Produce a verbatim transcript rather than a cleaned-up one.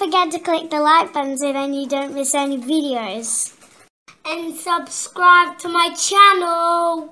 don't forget to click the like button so then you don't miss any videos. And subscribe to my channel.